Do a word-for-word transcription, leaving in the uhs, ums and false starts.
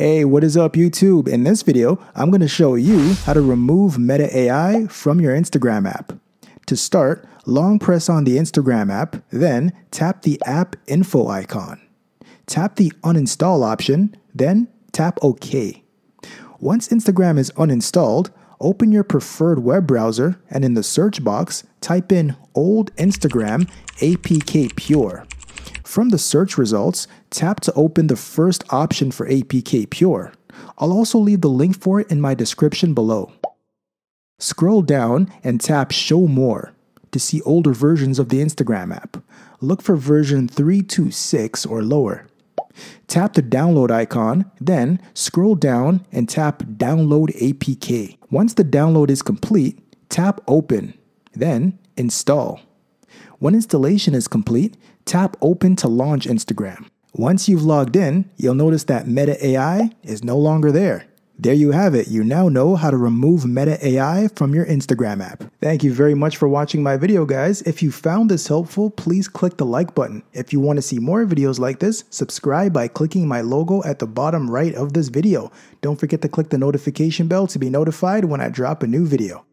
Hey, what is up YouTube? In this video, I'm going to show you how to remove Meta A I from your Instagram app. To start, long press on the Instagram app, then tap the app info icon. Tap the uninstall option, then tap OK. Once Instagram is uninstalled, open your preferred web browser and in the search box, type in Old Instagram APKPure. From the search results, tap to open the first option for APKPure. I'll also leave the link for it in my description below. Scroll down and tap Show More to see older versions of the Instagram app. Look for version three two six or lower. Tap the download icon, then scroll down and tap Download A P K. Once the download is complete, tap Open, then Install. When installation is complete, tap Open to launch Instagram. Once you've logged in, you'll notice that Meta A I is no longer there. There you have it. You now know how to remove Meta A I from your Instagram app. Thank you very much for watching my video, guys. If you found this helpful, please click the like button. If you want to see more videos like this, subscribe by clicking my logo at the bottom right of this video. Don't forget to click the notification bell to be notified when I drop a new video.